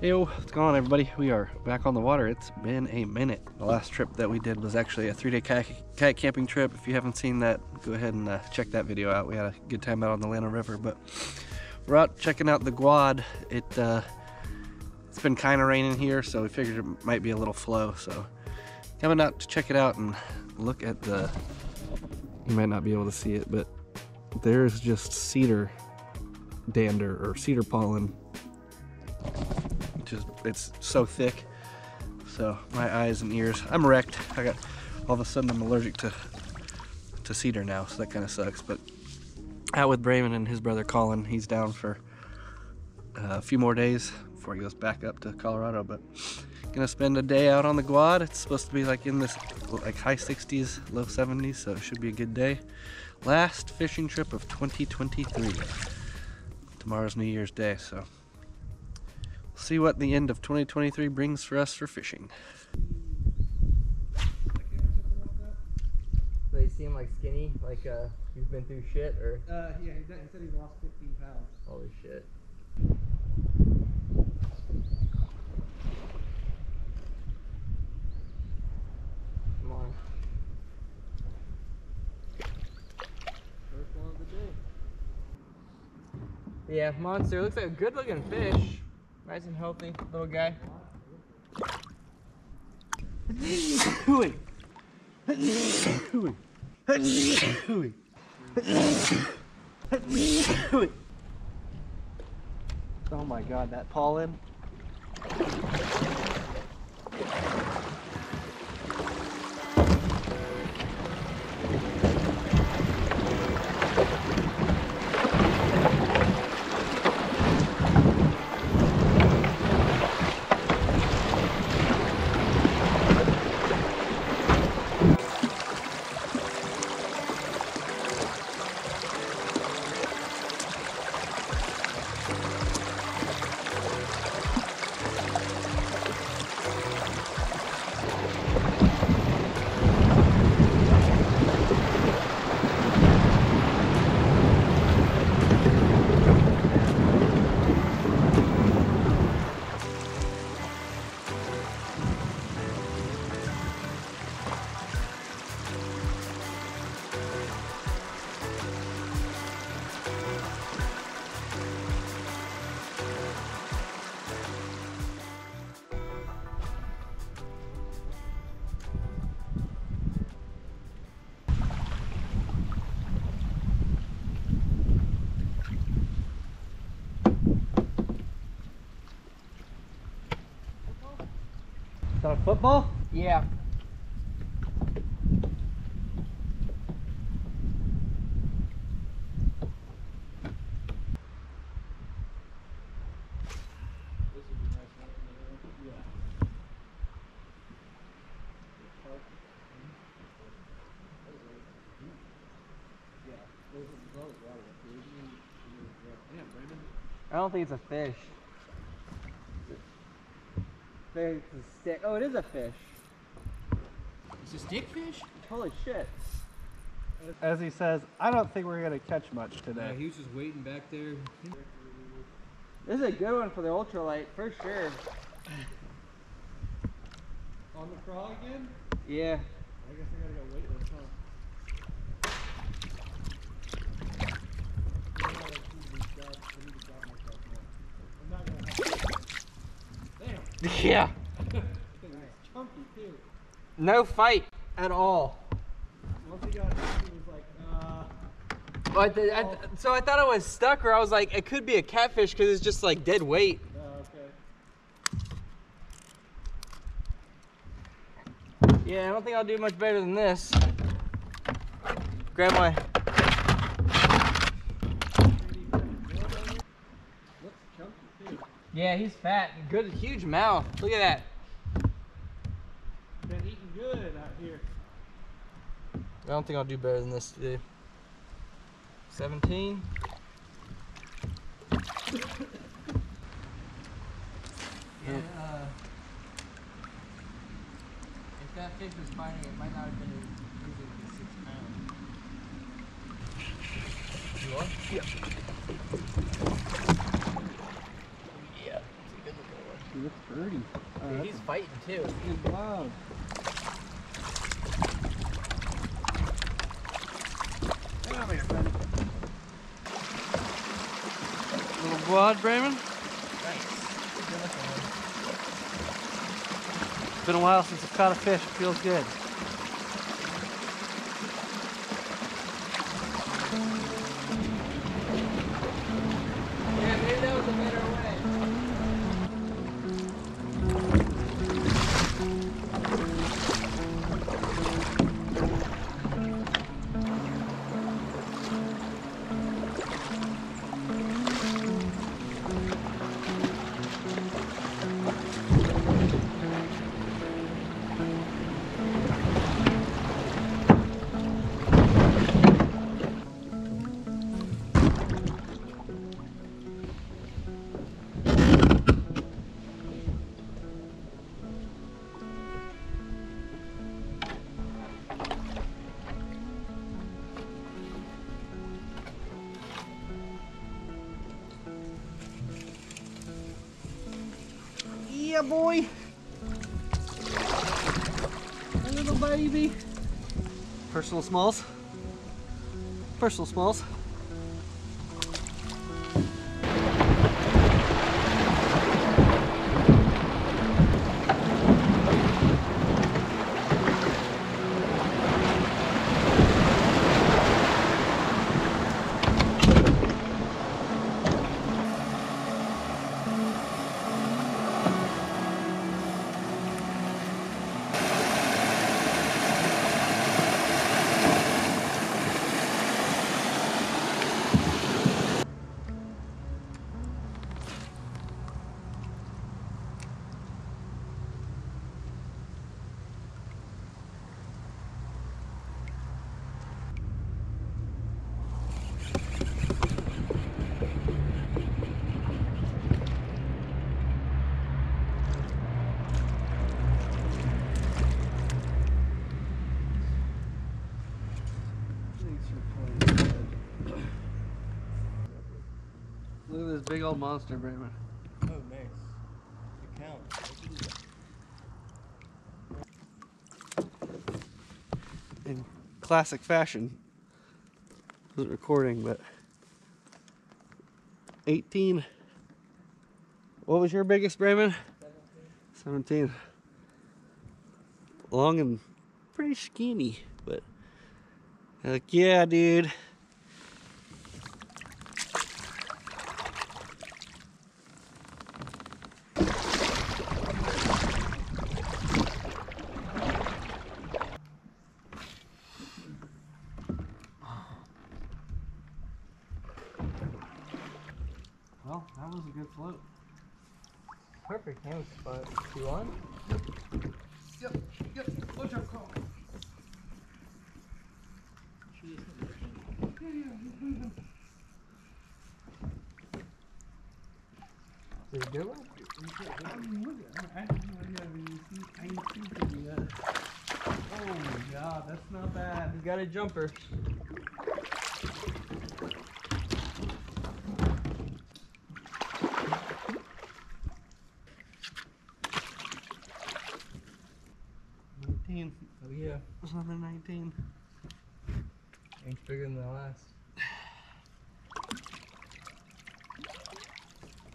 Yo, what's going on, everybody? We are back on the water. It's been a minute. The last trip that we did was actually a 3-day kayak camping trip. If you haven't seen that, go ahead and check that video out. We had a good time out on the Llano River, but we're out checking out the Guad. It's been kind of raining here, so we figured it might be a little flow. So coming out to check it out and look at the, you might not be able to see it, but there's just cedar dander or cedar pollen. It's so thick, so my eyes and ears, I'm wrecked. I got, all of a sudden I'm allergic to cedar now, so that kind of sucks. But out with Bremen and his brother Colin, he's down for a few more days before he goes back up to Colorado. But gonna spend a day out on the Guad. It's supposed to be like in this like high 60s, low 70s, so it should be a good day. Last fishing trip of 2023. Tomorrow's New Year's Day, so see what the end of 2023 brings for us for fishing. So you seem like skinny, like you've been through shit, or? Yeah, he said he lost 15 pounds. Holy shit. Come on. First one of the day. Yeah, monster. Looks like a good-looking fish. Nice and healthy little guy. Oh my god, that pollen. Is that a football? Yeah. I don't think it's a fish. There's a stick. Oh, it is a fish. It's a stick fish? Holy shit. As he says, I don't think we're going to catch much today. Yeah, he was just waiting back there. This is a good one for the ultralight, for sure. On the crawl again? Yeah. I guess I gotta go weightless, huh? Yeah. Chunky too. No fight at all. Once he got it, he was like, So I thought it was stuck, or I was like, it could be a catfish because it's just like dead weight. Oh, okay. Yeah, I don't think I'll do much better than this. Grab my. Yeah, he's fat and good, huge mouth. Look at that. Been eating good out here. I don't think I'll do better than this today. 17. Yeah. If that fish was biting, it might not have been losing to 6 pounds. You are? Yep. Yeah. fighting too. Good job. Get over here, buddy. Little Guad, Bremen. Nice. It's been a while since I've caught a fish. It feels good. Yeah, boy. A little baby. Personal smalls. Personal smalls. Look at this big old monster, Bremen. Oh, nice. It counts. In classic fashion, wasn't recording, but 18. What was your biggest, Bremen? 17. Long and pretty skinny, but like, yeah, dude. Well, that was a good float. Perfect hand spot. You on? Yep. Watch out, Colin. Is it a good one? I have no idea. I ain't thinking that. Oh my god, that's not bad. He's got a jumper. Oh yeah, it was on the 19. Ain't bigger than the last.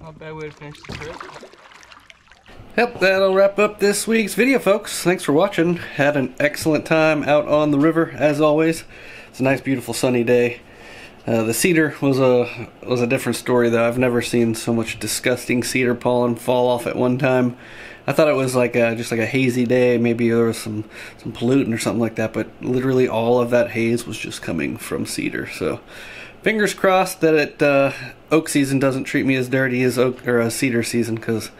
Not a bad way to finish the trip. Yep, that'll wrap up this week's video, folks. Thanks for watching. Had an excellent time out on the river, as always. It's a nice, beautiful, sunny day. The cedar was a different story, though. I've never seen so much disgusting cedar pollen fall off at one time. I thought it was like just like a hazy day, maybe there was some pollutant or something like that, but literally all of that haze was just coming from cedar. So fingers crossed that oak season doesn't treat me as dirty as cedar season, because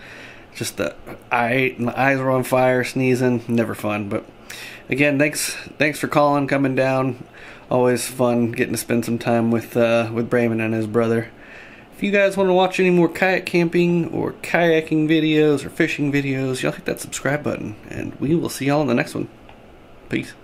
just my eyes were on fire, sneezing, never fun. But again, thanks for Colin coming down. Always fun getting to spend some time with Bremen and his brother. If you guys want to watch any more kayak camping or kayaking videos or fishing videos, y'all hit that subscribe button, and we will see y'all in the next one. Peace.